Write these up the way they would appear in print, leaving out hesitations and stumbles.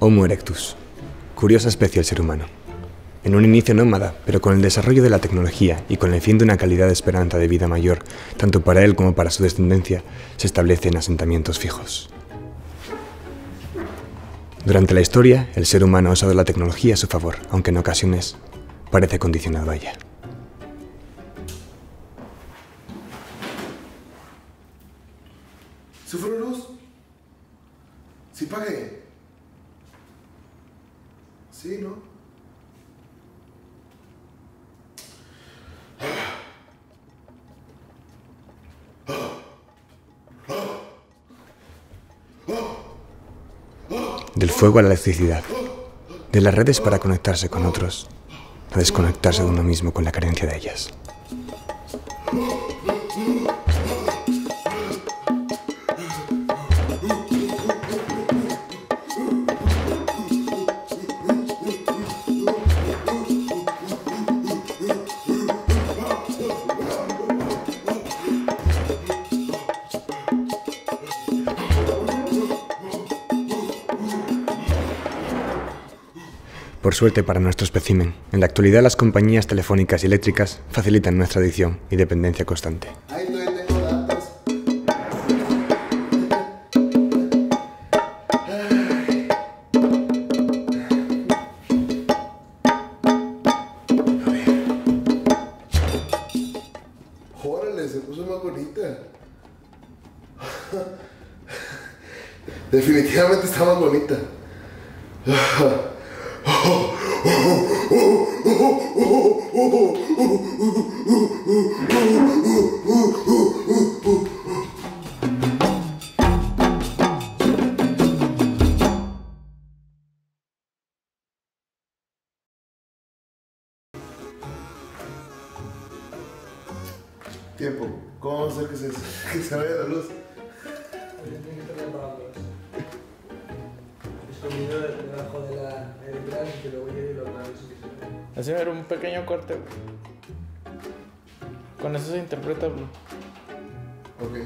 Homo erectus. Curiosa especie el ser humano. En un inicio nómada, pero con el desarrollo de la tecnología y con el fin de una calidad esperanza de vida mayor, tanto para él como para su descendencia, se establece en asentamientos fijos. Durante la historia, el ser humano ha usado la tecnología a su favor, aunque en ocasiones parece condicionado a ella. ¿Se fue la luz? ¿Se pague? Sí, ¿no? Del fuego a la electricidad, de las redes para conectarse con otros, a desconectarse de uno mismo con la carencia de ellas. Por suerte para nuestro espécimen, en la actualidad las compañías telefónicas y eléctricas facilitan nuestra adicción y dependencia constante. ¡Órale! Se puso más bonita. Definitivamente está más bonita. Tiempo, ¿cómo vamos a hacer que se vaya la luz? Debajo de la electricidad y que lo voy a ir y lo analizo. Así era un pequeño corte, bro. Con eso se interpreta, bro. Ok.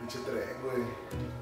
Pinche tren, güey.